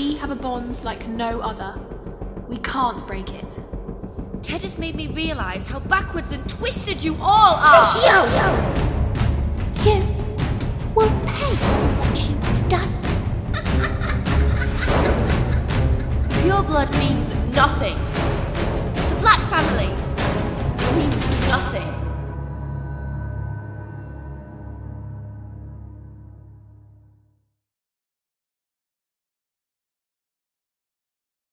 We have a bond like no other. We can't break it. Ted has made me realize how backwards and twisted you all are! You will pay for what you've done. Pure blood means nothing. The Black family